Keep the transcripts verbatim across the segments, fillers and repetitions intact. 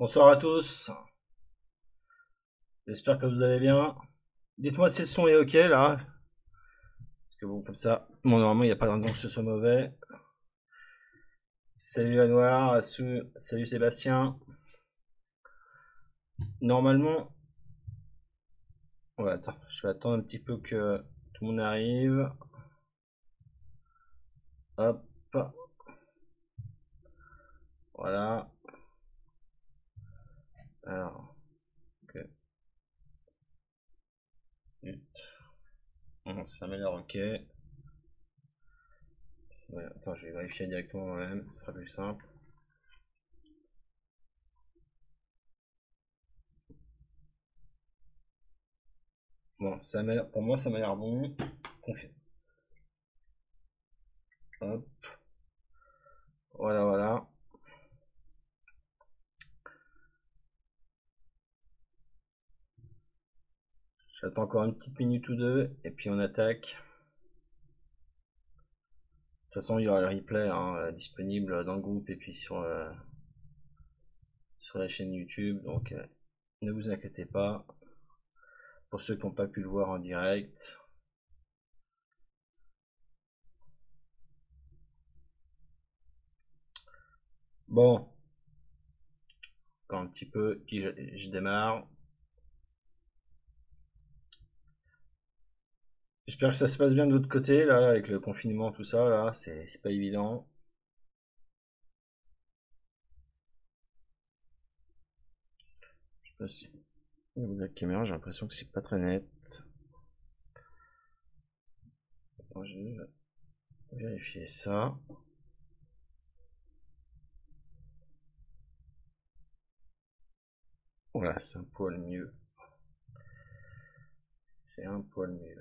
Bonsoir à tous, j'espère que vous allez bien. Dites-moi si le son est ok là, parce que bon, comme ça, bon, normalement il n'y a pas de raison que ce soit mauvais. Salut Anouar, salut Sébastien. Normalement, ouais, attends, je vais attendre un petit peu que tout le monde arrive. Hop, voilà. Alors, ok. On s'améliore, ok. Attends, je vais vérifier directement moi-même, ce sera plus simple. Bon, ça m'a l'air, pour moi, ça m'a l'air bon. Confirme. Hop. Voilà, voilà. J'attends encore une petite minute ou deux et puis on attaque. De toute façon, il y aura le replay hein, disponible dans le groupe et puis sur, euh, sur la chaîne YouTube. Donc euh, ne vous inquiétez pas. Pour ceux qui n'ont pas pu le voir en direct. Bon. Encore un petit peu, puis je, je démarre. J'espère que ça se passe bien de votre côté, là, avec le confinement, tout ça, là, c'est pas évident. Je sais pas si au niveau de la caméra, j'ai l'impression que c'est pas très net. Attends, je vais vérifier ça. Voilà, c'est un poil mieux. C'est un poil mieux.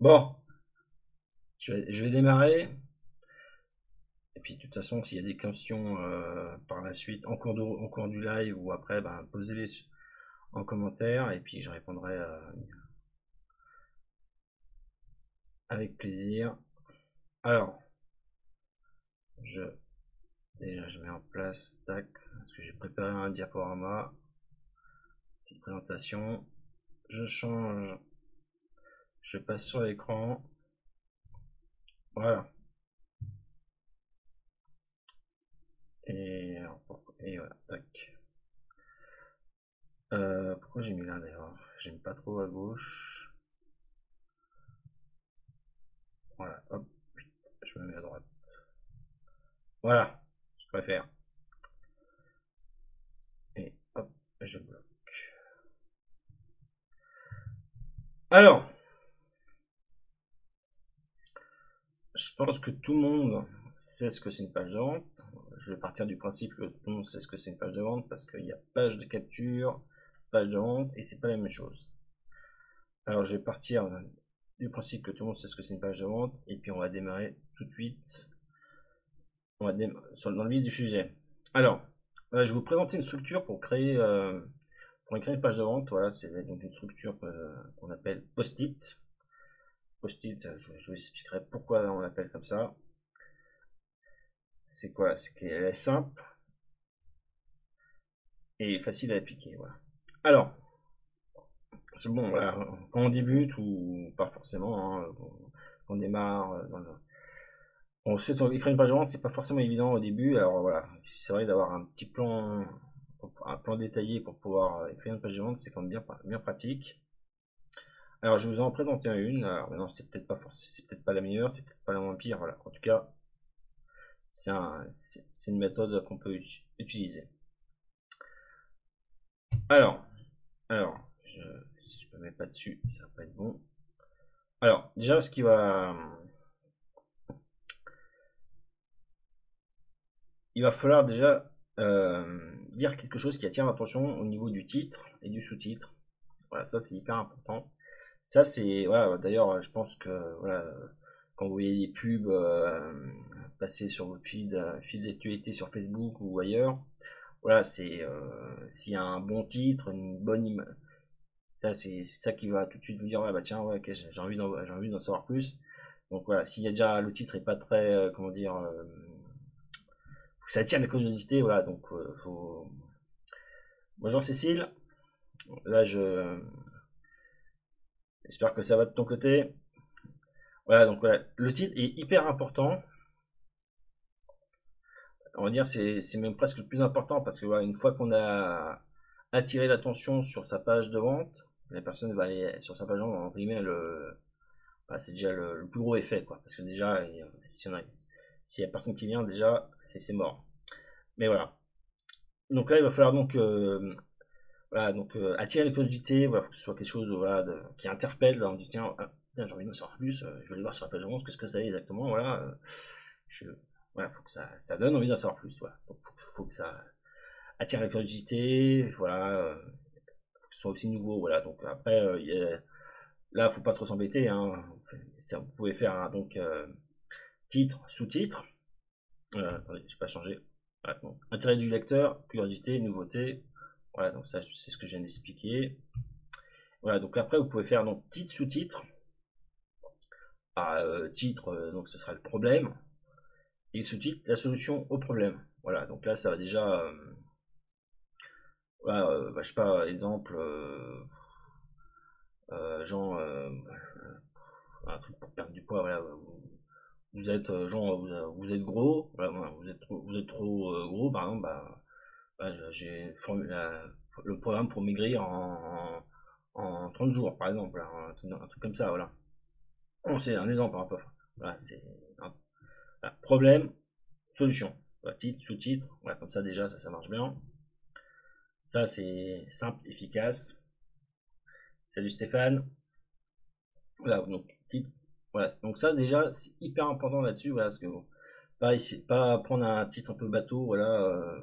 Bon, je vais, je vais démarrer, et puis de toute façon, s'il y a des questions euh, par la suite, en cours, de, en cours du live ou après, ben, posez-les en commentaire, et puis je répondrai euh, avec plaisir. Alors, je, déjà, je mets en place, tac, parce que j'ai préparé un diaporama, petite présentation, je change. Je passe sur l'écran. Voilà. Et, et voilà. Tac. Euh, pourquoi j'ai mis là d'ailleurs? J'aime pas trop à gauche. Voilà. Hop. Je me mets à droite. Voilà. Je préfère. Et hop. Je bloque. Alors. Je pense que tout le monde sait ce que c'est une page de vente. Je vais partir du principe que tout le monde sait ce que c'est une page de vente parce qu'il y a page de capture, page de vente et c'est pas la même chose. Alors je vais partir du principe que tout le monde sait ce que c'est une page de vente et puis on va démarrer tout de suite. On va démarrer dans le vif du sujet. Alors je vais vous présenter une structure pour créer, euh, pour créer une page de vente. Voilà, c'est donc une structure qu'on appelle post-it. Post-it, je, je vous expliquerai pourquoi on l'appelle comme ça. C'est quoi? C'est qu'elle est simple et facile à appliquer. Voilà. Alors, c'est bon, voilà, quand on débute ou pas forcément, hein, on, on démarre, dans le, on souhaite écrire une page de vente, c'est pas forcément évident au début. Alors voilà, c'est vrai d'avoir un petit plan, un plan détaillé pour pouvoir écrire une page de vente, c'est quand même bien, bien pratique. Alors, je vous en présentais une. Alors, maintenant, c'est peut-être pas forcément, c'est peut-être pas la meilleure, c'est peut-être pas la moins pire. Voilà. En tout cas, c'est un, c'est une méthode qu'on peut utiliser. Alors, alors, je, si je me mets pas dessus, ça va pas être bon. Alors, déjà, ce qui va, il va falloir déjà euh, dire quelque chose qui attire l'attention au niveau du titre et du sous-titre. Voilà, ça, c'est hyper important. Ça c'est voilà, d'ailleurs je pense que voilà, quand vous voyez des pubs euh, passer sur votre feed, feed d'actualité sur Facebook ou ailleurs, voilà, c'est euh, s'il y a un bon titre, une bonne image, ça c'est ça qui va tout de suite vous dire ouais, bah tiens ouais, okay, j'ai envie d'en j'ai envie d'en savoir plus. Donc voilà, s'il y a déjà le titre est pas très, euh, comment dire, euh, faut que ça attire la curiosité, voilà, donc euh, faut. Bonjour Cécile, là je, euh, j'espère que ça va de ton côté. Voilà, donc voilà, le titre est hyper important. On va dire c'est même presque le plus important parce que voilà, une fois qu'on a attiré l'attention sur sa page de vente, la personne va aller sur sa page de vente, en guillemets, le, bah, c'est déjà le, le plus gros effet, quoi. Parce que déjà, si il y a personne qui vient, déjà, c'est mort. Mais voilà. Donc là, il va falloir donc, euh, voilà, donc euh, attirer les curiosités, voilà, faut que ce soit quelque chose de, voilà, de, qui interpelle, là, on dit tiens, ah, tiens j'ai envie de me savoir plus, euh, je vais aller voir sur la page de vente, qu'est-ce que c'est exactement, voilà. Euh, je, Voilà, faut que ça, ça donne envie d'en savoir plus. Voilà. Donc, faut, faut que ça attire la curiosité. Voilà, faut que ce soit aussi nouveau. Voilà. Donc après, euh, y a, là, faut pas trop s'embêter. Hein. Vous pouvez faire hein, donc euh, titre, sous-titre. Euh, attendez, j'ai pas changé. Voilà, donc, intérêt du lecteur, curiosité, nouveauté. Voilà. Donc ça, c'est ce que je viens d'expliquer. Voilà. Donc après, vous pouvez faire donc titre, sous-titre. Ah, euh, titre, euh, donc ce sera le problème. Et sous-titre la solution au problème. Voilà, donc là ça va déjà euh, voilà, euh, bah, je sais pas, exemple euh, euh, genre euh, un truc pour perdre du poids, voilà, vous, vous êtes genre vous, vous êtes gros, voilà, vous êtes trop, vous êtes trop euh, gros, par exemple, bah, bah, j'ai le programme pour maigrir en, en trente jours, par exemple, un, un truc comme ça, voilà. Bon, c'est un exemple, hein, voilà, c'est un Voilà, problème, solution, voilà, titre, sous-titre, voilà, comme ça déjà ça, ça marche bien, ça c'est simple, efficace. Salut Stéphane, voilà, donc titre, voilà, donc ça déjà c'est hyper important là-dessus, voilà, parce que bon, pas, ici, pas prendre un titre un peu bateau, voilà, euh,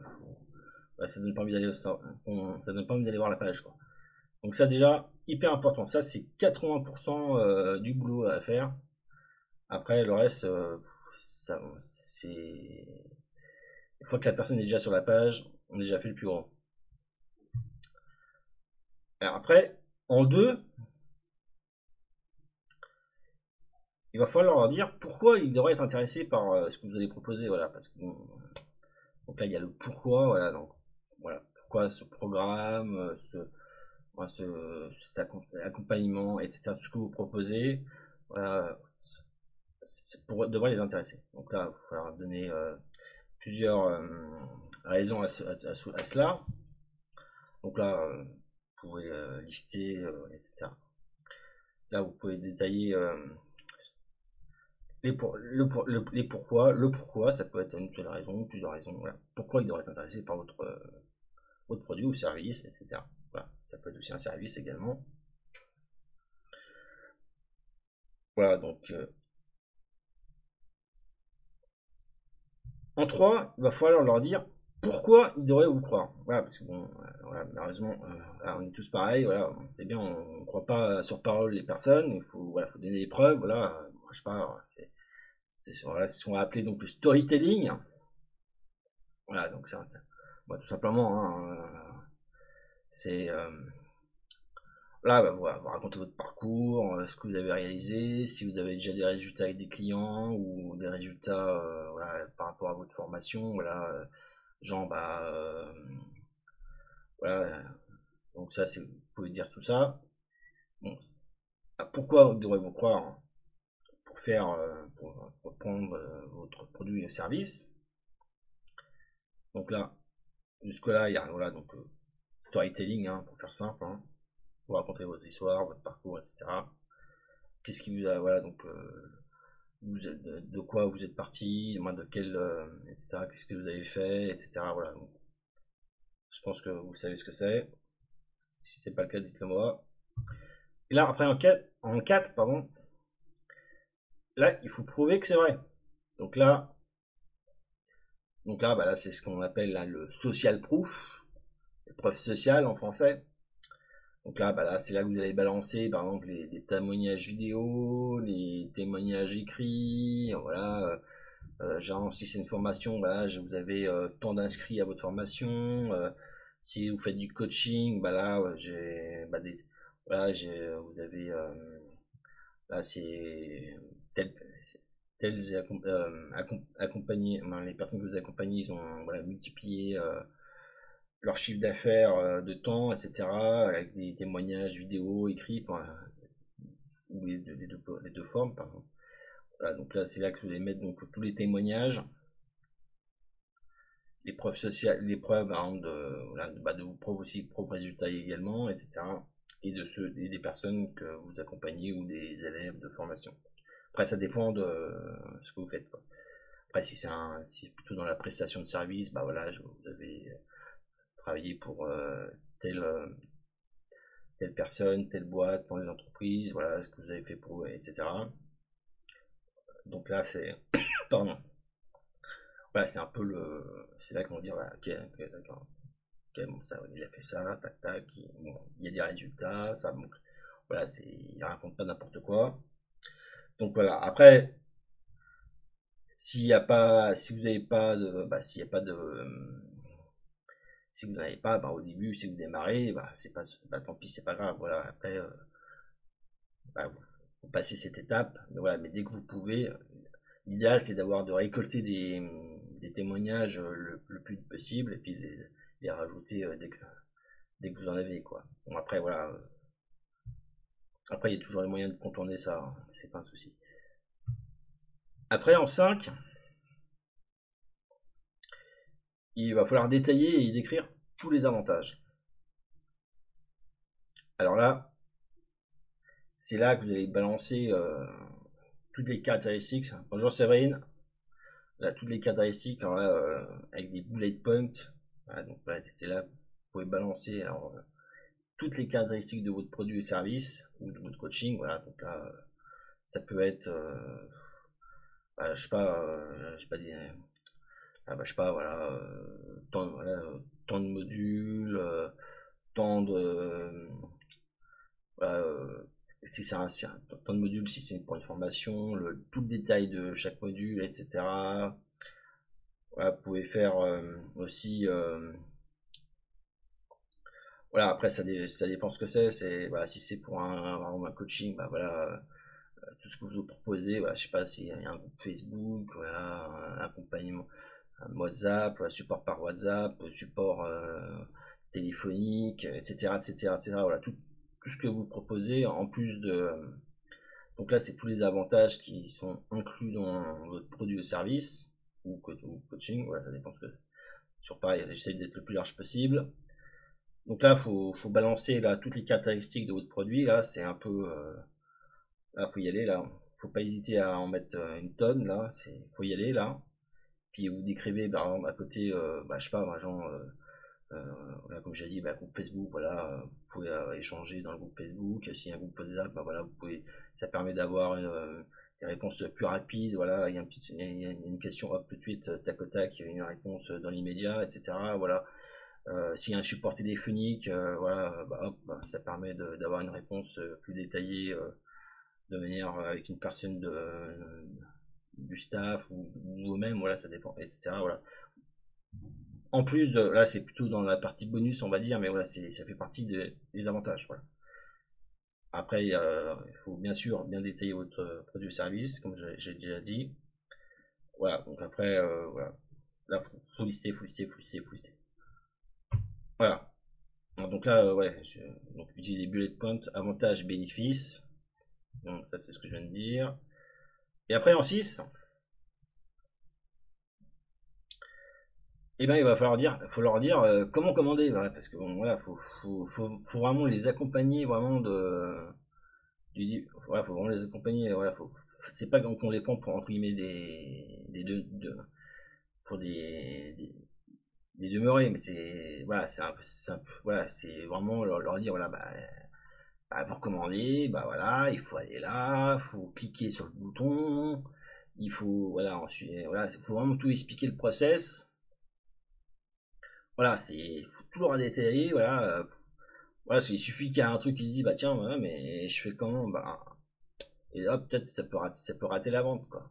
voilà ça donne pas envie d'aller ça, ça donne pas envie d'aller voir la page, quoi. Donc ça déjà hyper important, ça c'est quatre-vingts pour cent euh, du boulot à faire, après le reste, euh, ça, c'est une fois que la personne est déjà sur la page, on a déjà fait le plus grand. Alors après, en deux, il va falloir leur dire pourquoi ils devraient être intéressés par ce que vous allez proposer, voilà, parce que bon, donc là il y a le pourquoi, voilà, donc voilà, pourquoi ce programme, ce, voilà, ce cet accompagnement, et cetera, tout ce que vous proposez, voilà. C'est pour devrait les intéresser. Donc là, il va falloir donner euh, plusieurs euh, raisons à, ce, à, à, à cela. Donc là, euh, vous pouvez euh, lister, euh, et cetera. Là, vous pouvez détailler euh, les, pour, le pour, le, les pourquoi. Le pourquoi, ça peut être une seule raison, plusieurs raisons. Voilà. Pourquoi ils devraient être intéressés par votre, euh, votre produit ou service, et cetera. Voilà. Ça peut être aussi un service également. Voilà, donc... Euh, En trois, il va falloir leur dire pourquoi ils devraient vous croire. Voilà, parce que bon, voilà, malheureusement, on est tous pareils, voilà, c'est bien, on ne croit pas sur parole les personnes, il faut, voilà, faut donner des preuves, voilà, moi, je sais pas, c'est voilà, ce qu'on va appeler donc le storytelling. Voilà, donc c'est bah, tout simplement, hein, c'est euh, là, bah, voilà, vous racontez votre parcours, ce que vous avez réalisé, si vous avez déjà des résultats avec des clients ou des résultats euh, voilà, par rapport à votre formation, voilà, euh, genre, bah, euh, voilà, donc ça, c'est, vous pouvez dire tout ça. Bon, pourquoi vous devrez vous croire pour faire, euh, pour, pour prendre euh, votre produit et service. Donc là, jusque-là, il y a, voilà, donc, euh, storytelling, hein, pour faire simple, hein. Vous racontez votre histoire, votre parcours, et cetera. Qu'est-ce qui vous a, voilà, donc, euh, vous êtes, de, de quoi vous êtes parti, de quel, euh, et cetera. Qu'est-ce que vous avez fait, et cetera. Voilà. Donc, je pense que vous savez ce que c'est. Si c'est pas le cas, dites-le moi. Et là, après, en quatre, en quatre, pardon, là, il faut prouver que c'est vrai. Donc là, donc là, bah là, c'est ce qu'on appelle là, le social proof, les preuves sociales en français. Donc là, bah là c'est là que vous allez balancer, par exemple, les, les témoignages vidéo, les témoignages écrits, voilà. Euh, genre, si c'est une formation, bah là, vous avez euh, tant d'inscrits à votre formation. Euh, si vous faites du coaching, bah là, j'ai, bah des, voilà, j'ai, vous avez, euh, là, c'est tels, tels euh, accompagnés, ben, les personnes que vous accompagnez, ils ont voilà, multiplié euh, leur chiffre d'affaires euh, de temps, et cetera, avec des témoignages vidéo, écrits, ben, ou les deux, les, deux, les deux formes, pardon. Voilà, donc là, c'est là que je vais mettre donc, tous les témoignages. Les preuves sociales, les preuves hein, de, voilà, de, bah, de vos propres, aussi, propres résultats également, et cetera. Et de ceux et des personnes que vous accompagnez ou des élèves de formation. Après, ça dépend de euh, ce que vous faites. Quoi. Après, si c'est si plutôt dans la prestation de service, bah voilà, je, vous avez travaillé pour euh, telle, euh, telle personne, telle boîte, pour les entreprises, voilà ce que vous avez fait pour, et cetera. Donc là, c'est pardon. Voilà, c'est un peu le. C'est là qu'on dit, voilà, ok, okay d'accord. Ok, bon, ça, il a fait ça, tac, tac. Il, bon, il y a des résultats, ça bon, voilà, c'est. Il raconte pas n'importe quoi. Donc voilà. Après, s'il n'y a pas. Si vous n'avez pas de. Bah, s'il n'y a pas de. Si vous n'avez pas, bah, au début, si vous démarrez, bah, c'est pas. Bah, tant pis, c'est pas grave. Voilà, après, euh, bah, vous, vous passez cette étape. Mais voilà, mais dès que vous pouvez. L'idéal, c'est d'avoir de récolter des, des témoignages le, le plus possible et puis les, les rajouter dès que, dès que vous en avez, quoi. Bon, après, voilà. Après, il y a toujours les moyens de contourner ça, hein. C'est pas un souci. Après, en cinq, il va falloir détailler et décrire tous les avantages. Alors là, c'est là que vous allez balancer... Euh, toutes les caractéristiques, bonjour Séverine, là toutes les caractéristiques, alors là, euh, avec des bullet points, voilà, donc voilà, c'est là, vous pouvez balancer alors, euh, toutes les caractéristiques de votre produit et service, ou de votre coaching, voilà, donc là, euh, ça peut être, euh, bah, je sais pas, euh, je sais pas, des, ah, bah, je sais pas, voilà, euh, temps, voilà euh, temps de module, euh, temps de, euh, voilà, euh, si c'est un, si un temps de module, si c'est pour une formation, le, tout le détail de chaque module, et cetera. Voilà, vous pouvez faire euh, aussi... Euh, voilà, après, ça, dé, ça dépend ce que c'est. Voilà, si c'est pour un, un coaching, bah, voilà, euh, tout ce que vous proposez, voilà, je sais pas s'il y a un groupe Facebook, voilà, un accompagnement, un WhatsApp, un support par WhatsApp, support euh, téléphonique, et cetera, et cetera, et cetera. Voilà, tout. Tout ce que vous proposez en plus de donc là c'est tous les avantages qui sont inclus dans votre produit ou service ou coaching, voilà ça dépend ce que sur pareil j'essaie d'être le plus large possible. Donc là faut, faut balancer là toutes les caractéristiques de votre produit, là c'est un peu euh... là faut y aller, là faut pas hésiter à en mettre une tonne, là c'est faut y aller là, puis vous décrivez par exemple à côté euh, bah, je sais pas un genre euh... Euh, voilà, comme j'ai dit, bah, groupe Facebook, voilà, vous pouvez euh, échanger dans le groupe Facebook. S'il y a un groupe WhatsApp, bah, voilà, vous pouvez, ça permet d'avoir euh, des réponses plus rapides. Voilà, il y a une, petite, il y a une question, hop, tout de suite, tac au tac, une réponse dans l'immédiat, et cetera. Voilà, euh, s'il y a un support téléphonique, euh, voilà, bah, hop, bah, ça permet d'avoir une réponse plus détaillée euh, de manière euh, avec une personne de, euh, du staff ou vous-même, voilà, ça dépend, et cetera. Voilà. En plus de là, c'est plutôt dans la partie bonus, on va dire, mais voilà, c'est ça fait partie de, des avantages. Voilà. Après, euh, il faut bien sûr bien détailler votre produit ou service, comme j'ai déjà dit. Voilà, donc après, euh, voilà, là, faut, faut lister, faut lister, faut lister, faut lister. Voilà, donc là, ouais, je donc, utilise les bullet points, avantages, bénéfices. Donc, ça, c'est ce que je viens de dire. Et après, en six. Et eh ben il va falloir dire, faut leur dire euh, comment commander, voilà, parce que bon voilà, faut, faut, faut, faut vraiment les accompagner vraiment de, du, voilà, faut vraiment les accompagner, voilà, faut, c'est pas qu'on les prend pour entre guillemets des, des de, de, pour des, des, des demeurés, mais c'est, voilà, c'est un peu, voilà, c'est vraiment leur, leur dire, voilà, bah, bah, pour commander, bah voilà, il faut aller là, faut cliquer sur le bouton, il faut, voilà, ensuite, voilà, faut vraiment tout expliquer le process. Voilà, c'est faut toujours détailler, voilà, euh, voilà, il suffit qu'il y a un truc qui se dit bah tiens voilà, mais je fais comment bah et là peut-être ça peut rater, ça peut rater la vente quoi.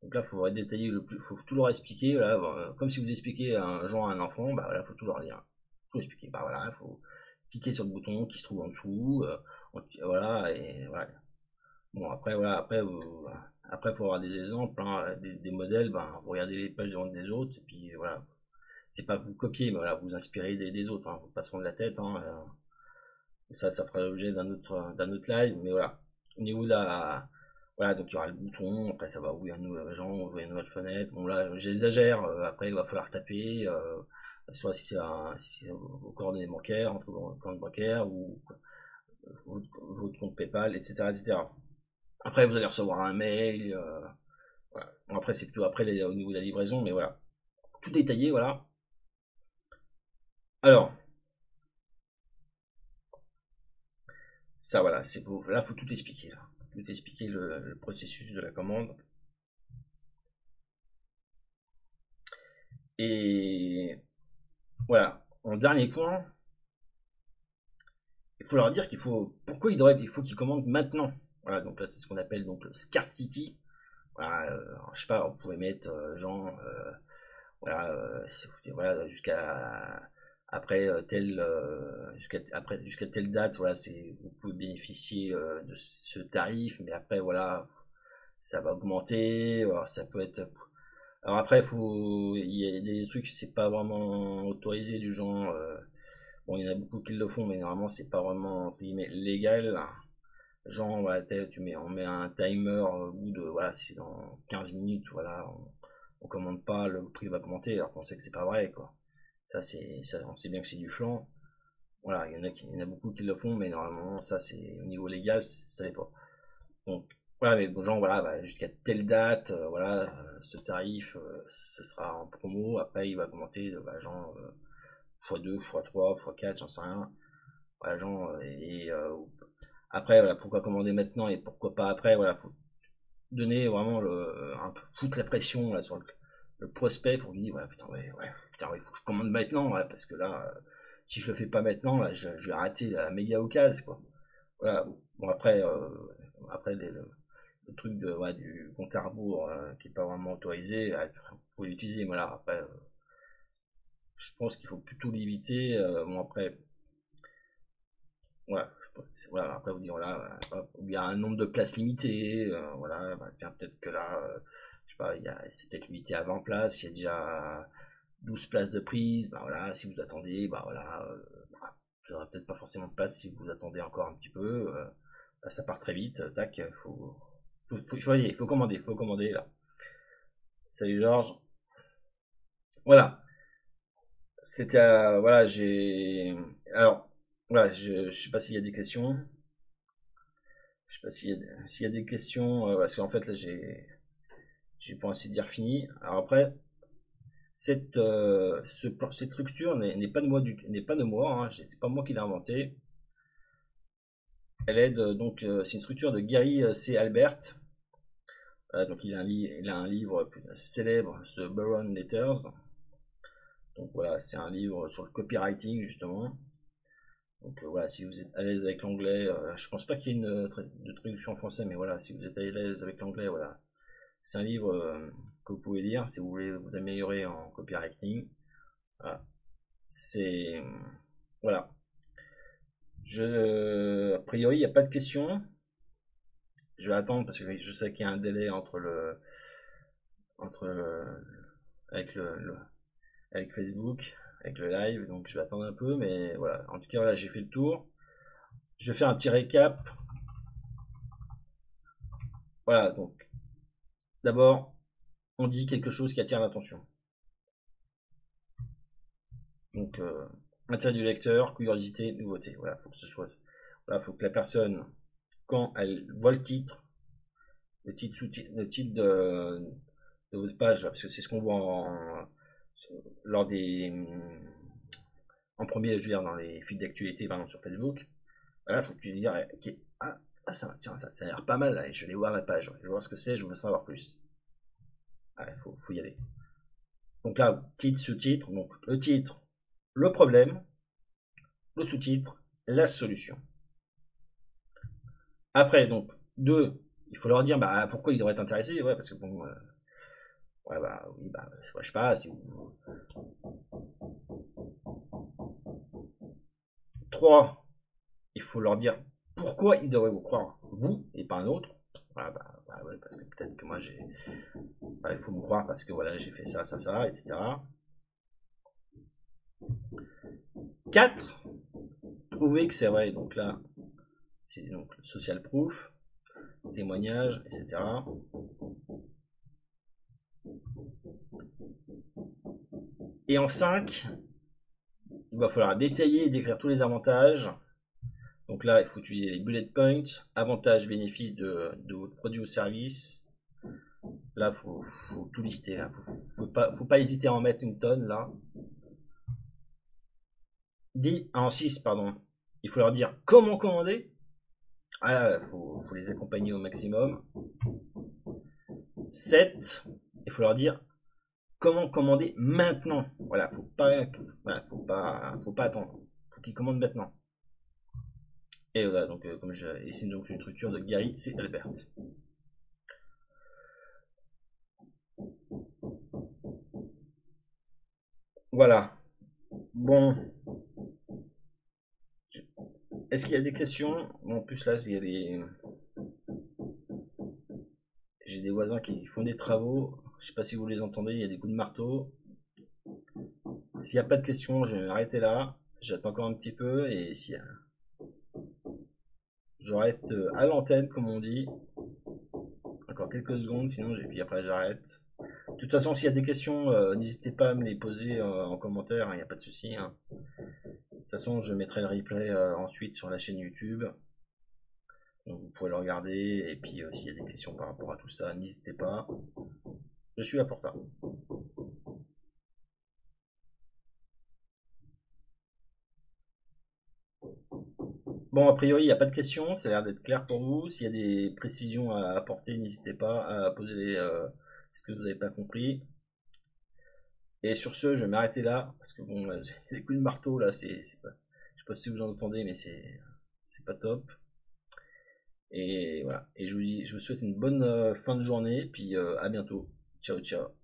Donc là faut détailler le plus, faut tout leur expliquer, voilà, euh, comme si vous expliquez à un genre à un enfant, bah voilà, faut tout leur dire, tout expliquer, bah voilà, faut cliquer sur le bouton qui se trouve en dessous, euh, on, voilà et voilà. Bon après voilà après vous, voilà. Après, il faut avoir des exemples, hein, des, des modèles, ben, vous regardez les pages de vente des autres, et puis voilà. C'est pas vous copier, mais voilà, vous inspirez des, des autres, hein, vous passerez de la tête, hein, euh, ça, ça fera l'objet d'un autre, d'un autre live, mais voilà. Au niveau de la... Voilà, donc il y aura le bouton, après ça va ouvrir un nouvel agent, ouvrir une nouvelle fenêtre, bon là j'exagère, après il va falloir taper, euh, soit si c'est si vos coordonnées bancaires, entre vos comptes bancaires, ou votre, votre compte PayPal, et cetera, et cetera. Après vous allez recevoir un mail, euh, voilà. Bon, après c'est plutôt après les, au niveau de la livraison, mais voilà. Tout détaillé, voilà. Alors, ça voilà, c'est pour, là il faut tout expliquer, là. Vous expliquer le, le processus de la commande. Et voilà, en dernier point, il faut leur dire qu'il faut, pourquoi ils doivent, il faut qu'ils commandent maintenant. Voilà, donc là c'est ce qu'on appelle donc le scarcity. Voilà, euh, je sais pas, vous pouvez mettre euh, genre, euh, voilà, euh, voilà jusqu'à après euh, telle euh, jusqu'à après jusqu'à telle date, voilà, c'est vous pouvez bénéficier euh, de ce tarif, mais après voilà ça va augmenter. Alors, ça peut être, alors après faut, il y a des trucs c'est pas vraiment autorisé du genre euh... bon il y en a beaucoup qui le font mais normalement c'est pas vraiment entre guillemets légal, genre voilà tu mets on met un timer au bout de voilà c'est dans quinze minutes, voilà on, on commande pas, le prix va augmenter alors qu'on sait que c'est pas vrai quoi. Ça, ça, on sait bien que c'est du flan. Voilà, il y en a qui, il y en a beaucoup qui le font, mais normalement, ça, c'est au niveau légal, ça n'est pas. Donc, voilà, mais bon, genre, voilà, bah, jusqu'à telle date, euh, voilà, euh, ce tarif, euh, ce sera en promo. Après, il va augmenter, bah, genre, euh, fois deux, fois trois, fois quatre, j'en sais rien. Voilà, genre, et euh, après, voilà, pourquoi commander maintenant et pourquoi pas après, voilà, faut donner vraiment le, un peu, foutre la pression là, sur le. Le prospect pour lui dire ouais putain ouais, ouais putain ouais, faut que je commande maintenant ouais, parce que là euh, si je le fais pas maintenant là je, je vais rater la méga occasion quoi. Voilà bon après euh, après les, le, le truc de ouais, du compte à rebours euh, qui est pas vraiment autorisé euh, pour l'utiliser voilà après euh, je pense qu'il faut plutôt l'éviter euh, bon après voilà, je pense, voilà après vous dire voilà il y a un nombre de places limitées euh, voilà bah, tiens peut-être que là euh, je sais pas, c'est peut-être limité à vingt places, il y a déjà douze places de prise, bah voilà, si vous attendez, bah voilà, euh, bah, vous n'aurez peut-être pas forcément de place si vous attendez encore un petit peu, euh, bah, ça part très vite, tac, il faut, faut, faut, faut, faut commander, il faut commander là. Salut Georges. Voilà, c'était, euh, voilà, j'ai, alors, voilà, je, je sais pas s'il y a des questions, je sais pas s'il y a, s'il y a des questions, euh, parce qu'en fait là j'ai... j'ai pour ainsi dire fini. Alors après, cette, euh, ce, cette structure n'est pas de moi, n'est pas de moi, hein, c'est pas moi qui l'ai inventée. Elle est de, donc euh, c'est une structure de Gary C. Halbert. Euh, donc il a, un il a un livre célèbre, The Boron Letters. Donc voilà, c'est un livre sur le copywriting justement. Donc euh, voilà, si vous êtes à l'aise avec l'anglais, euh, je pense pas qu'il y ait une, une traduction en français, mais voilà, si vous êtes à l'aise avec l'anglais, voilà. C'est un livre euh, que vous pouvez lire si vous voulez vous améliorer en copywriting. Voilà. C'est voilà. Je a priori il n'y a pas de questions. Je vais attendre parce que je sais qu'il y a un délai entre le entre le, avec le, le avec Facebook, avec le live, donc je vais attendre un peu, mais voilà. En tout cas voilà, j'ai fait le tour. Je vais faire un petit récap. Voilà donc. D'abord, on dit quelque chose qui attire l'attention. Donc, euh, intérêt du lecteur, curiosité, nouveauté. Voilà, faut que ce soit. Voilà, faut que la personne, quand elle voit le titre, le titre sous le titre de, de votre page, parce que c'est ce qu'on voit en, lors des, en premier, je veux dire dans les feeds d'actualité, par exemple sur Facebook. Voilà, faut que tu dises, ok, ah, ah ça, tiens, ça, ça a l'air pas mal, allez, je vais voir la page, je vais voir ce que c'est, je veux savoir plus. Allez, faut, faut y aller. Donc là, titre, sous-titre, donc le titre, le problème, le sous-titre, la solution. Après, donc, deux, il faut leur dire bah, pourquoi ils devraient être intéressés, ouais, parce que bon, euh, ouais, bah, oui, bah, ouais, je sais pas, si vous... trois, il faut leur dire pourquoi ils devraient vous croire, vous et pas un autre. Voilà, bah, Bah ouais, parce que peut-être que moi j'ai... Bah, il faut me croire parce que voilà, j'ai fait ça, ça, ça, et cetera. quatre. Prouver que c'est vrai. Donc là, c'est donc le social proof, témoignage, et cetera. Et en cinq, il va falloir détailler et décrire tous les avantages. Donc là, il faut utiliser les bullet points, avantages, bénéfices de, de votre produit ou service. Là, il faut, faut tout lister. Il faut, faut pas, faut pas hésiter à en mettre une tonne. Là. dix, en six, pardon. Il faut leur dire comment commander. Ah là, il faut, faut les accompagner au maximum. sept, il faut leur dire comment commander maintenant. Voilà, il ne faut pas, faut pas, faut pas attendre. Il faut qu'ils commandent maintenant. Et voilà, donc, euh, comme je, et c'est donc une structure de Gary C. Halbert. Voilà. Bon. Est-ce qu'il y a des questions? Bon, en plus, là, il y a des. J'ai des voisins qui font des travaux. Je sais pas si vous les entendez, il y a des coups de marteau. S'il n'y a pas de questions, je vais arrêter là. J'attends encore un petit peu et s'il y a. Je reste à l'antenne, comme on dit. Encore quelques secondes, sinon, et puis après, j'arrête. De toute façon, s'il y a des questions, euh, n'hésitez pas à me les poser euh, en commentaire, il hein, n'y a pas de souci. Hein. De toute façon, je mettrai le replay euh, ensuite sur la chaîne YouTube. Donc, vous pouvez le regarder. Et puis, euh, s'il y a des questions par rapport à tout ça, n'hésitez pas. Je suis là pour ça. Bon, a priori, il n'y a pas de questions, ça a l'air d'être clair pour vous. S'il y a des précisions à apporter, n'hésitez pas à poser les, euh, ce que vous n'avez pas compris. Et sur ce, je vais m'arrêter là, parce que bon, les coups de marteau, là, c'est, c'est pas, je sais pas si vous en entendez, mais c'est, c'est pas top. Et voilà, et je vous dis, je vous souhaite une bonne euh, fin de journée, puis euh, à bientôt. Ciao, ciao.